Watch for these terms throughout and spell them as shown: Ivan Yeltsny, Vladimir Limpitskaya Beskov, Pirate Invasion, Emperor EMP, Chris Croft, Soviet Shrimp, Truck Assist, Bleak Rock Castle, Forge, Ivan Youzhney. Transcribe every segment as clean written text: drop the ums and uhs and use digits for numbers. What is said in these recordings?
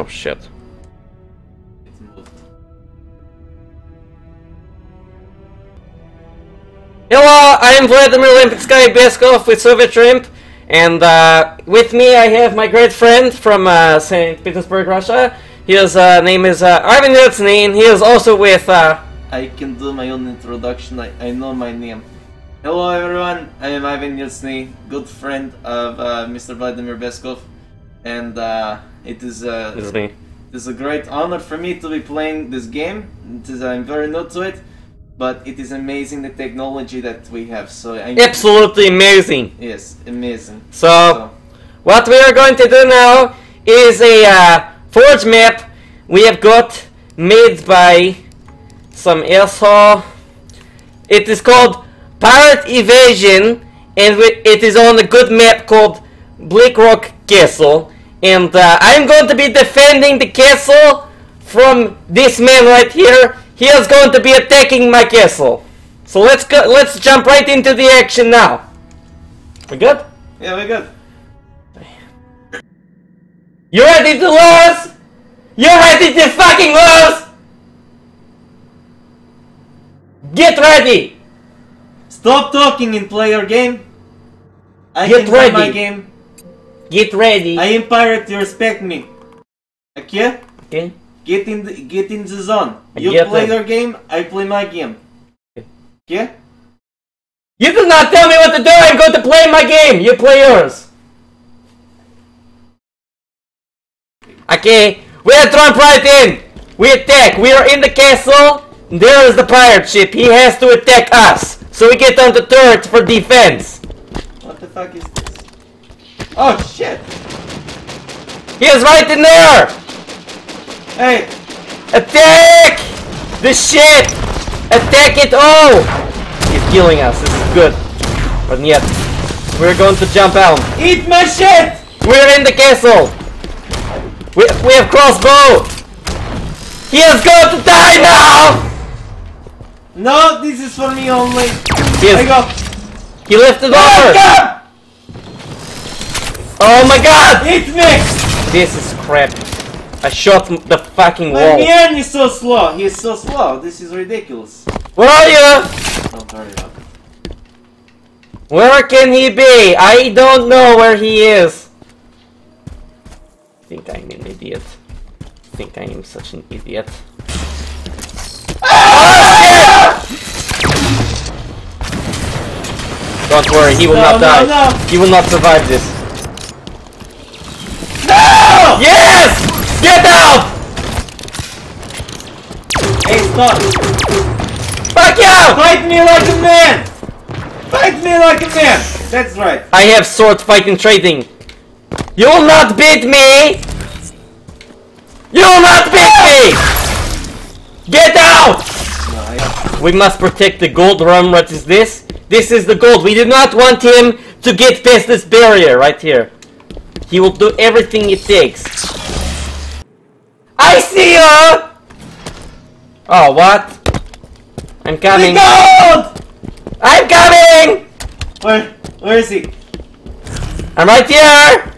Oh shit. It's moved. Hello, I'm Vladimir Limpitskaya Beskov with Soviet Shrimp, and with me I have my great friend from St. Petersburg, Russia. His name is Ivan Yeltsny, and he is also with... I can do my own introduction, I know my name. Hello everyone, I am Ivan Youzhney, good friend of Mr. Vladimir Beskov, and it is a great honor for me to be playing this game. I'm very new to it, but it is amazing the technology that we have. So absolutely amazing! Yes, amazing. So what we are going to do now is a forge map we have got made by some asshole. It is called Pirate Invasion, and it is on a good map called Bleak Rock Castle, and I'm going to be defending the castle from this man right here. He is going to be attacking my castle. So let's go. Let's jump right into the action now. We good? Yeah, we good. You ready to lose? You ready to fucking lose? Get ready! Stop talking and play your game. I can play my game. Get ready. I am pirate. You respect me. Okay? Okay. Get in the zone. You play your game. I play my game. Okay? You do not tell me what to do. I'm going to play my game. You play yours. Okay. We are thrown right in. We attack. We are in the castle. There is the pirate ship. He has to attack us. So we get on the turret for defense. What the fuck is this? Oh shit! He is right in there! Hey! Attack! The ship! Attack it all! He's killing us, this is good. But yet, we're going to jump out. Eat my shit! We're in the castle! We have crossbow! He is going to die now! No, this is for me only. There you go. He left the door. Oh my god! It's me! This is crap. I shot the fucking wall. My man is so slow. He is so slow. This is ridiculous. Where are you? Don't hurry up. Where can he be? I don't know where he is. I think I'm an idiot. I think I am such an idiot. Don't worry, he will not die. No. He will not survive this. No! Yes! Get out! Hey, stop! Fuck you! Fight me like a man! Fight me like a man! That's right. I have sword fighting trading. You will not beat me! You will not beat me! Get out! We must protect the gold rum. What is this? This is the gold. We do not want him to get past this barrier right here. He will do everything it takes. I see you! Oh, what? I'm coming. The gold! I'm coming! Where is he? I'm right here!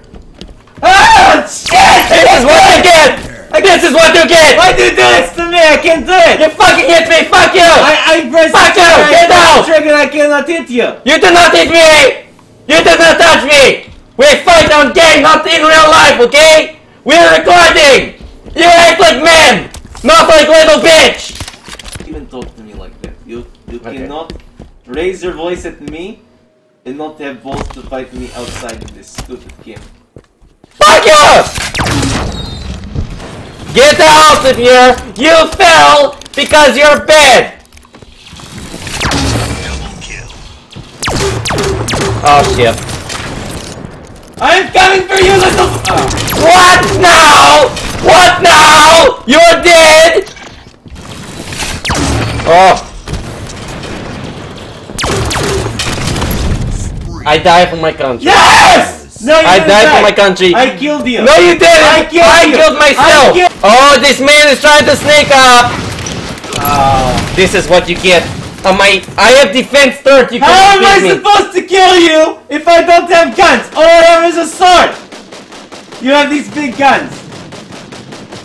Ah, shit! This is what you get! This is what you get! Why do you do this to me? I can't do it! You fucking hit me! Fuck you! I pressed fuck you! Get out! I cannot hit you! You do not hit me! You do not touch me! We fight on game, not in real life, okay? We're recording! You act like men! Not like little bitch! Don't even talk to me like that. You cannot raise your voice at me and not have balls to fight me outside of this stupid game. Fuck you! Get out of here! You fell because you're bad! Oh shit. I'm coming for you, little. Oh. What now? What now? You're dead! Oh. I died for my country. Yes! No, you I died for my country. I killed you. No, you didn't. I killed myself. Oh, this man is trying to sneak up. Oh. This is what you get. I have defense third, you can't How am I supposed to kill you if I don't have guns? All I have is a sword! You have these big guns.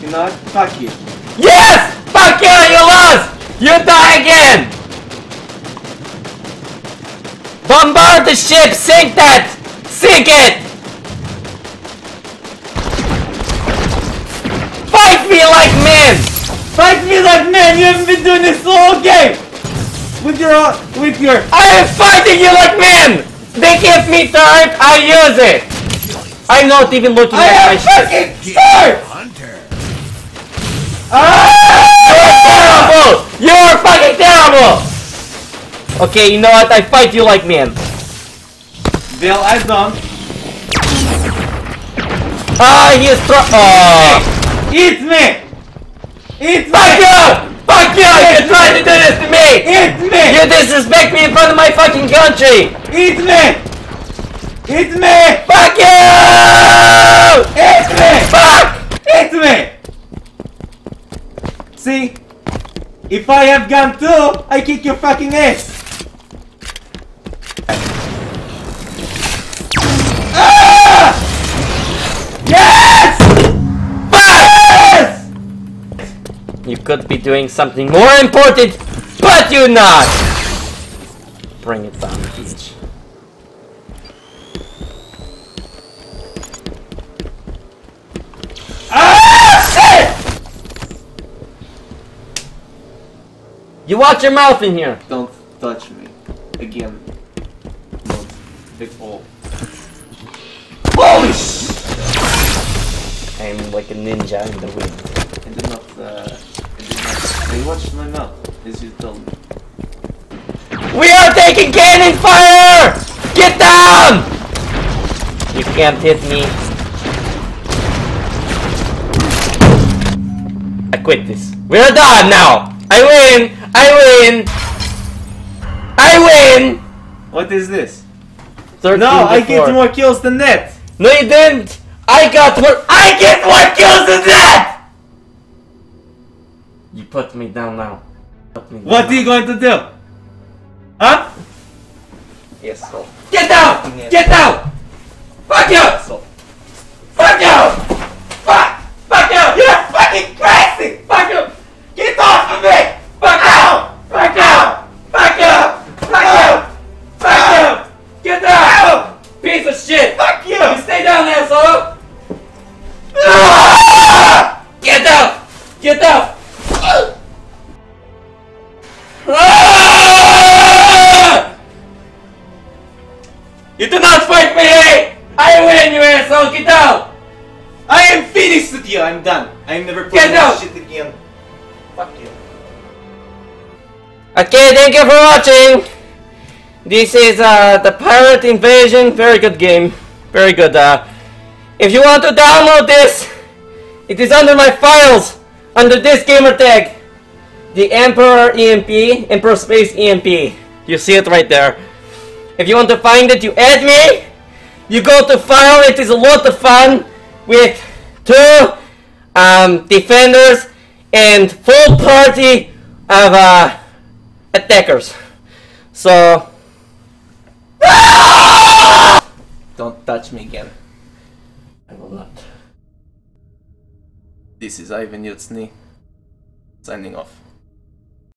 cannot. Fuck you. Yes! Fuck you! You lost! You die again! Bombard the ship! Sink that! Sink it! Fight me like men! Fight me like men! You haven't been doing this the whole game! With your... I am fighting you like men! They give me time, I use it! I'm not even looking at my shit! I am fucking hurt! Ah! You're terrible! You're fucking terrible! Okay, you know what? I fight you like men. Well, I don't. Ah, he is Eat me! Eat me! Fuck you! Fuck you! You're trying to do this to me! Eat me! You disrespect me in front of my fucking country! Eat me! Eat me! Fuck you! Eat me! Fuck! Eat me! See? If I have gun too, I kick your fucking ass! Ah! Yes! You could be doing something more important, but you're not! Bring it down, bitch. Ah, shit! You watch your mouth in here! Don't touch me. Again. Not at all. Holy shit! I'm like a ninja in the wind. I did not, I watched my mouth, as you told me. We are taking cannon fire! Get down! You can't hit me. I quit this. We're done now! I win! I win! I win! What is this? No, I get more kills than that! No, you didn't! I get more kills than that! You put me down now. What are you going to do? Huh? Yes, so. Get down! Get down! Fuck you! Fuck you! Fuck! Fuck you! You're fucking crazy! Fuck you! Get off of me! Fuck out! Fuck out! Fuck you! Fuck you! Fuck you! Get down! Piece of shit! Fuck you! You stay down, asshole! Get down! Get down! You do not fight me! I win, you asshole! Get out! I am finished with you! I'm done! I'm never playing this shit again. Fuck you. Okay, thank you for watching! This is the Pirate Invasion. Very good game. Very good. If you want to download this, it is under my files, under this gamer tag. The Emperor EMP, Emperor Space EMP. You see it right there. If you want to find it, you add me, you go to file, it is a lot of fun with 2 defenders and full party of attackers. So, don't touch me again. I will not. This is Ivan Youzhney, signing off.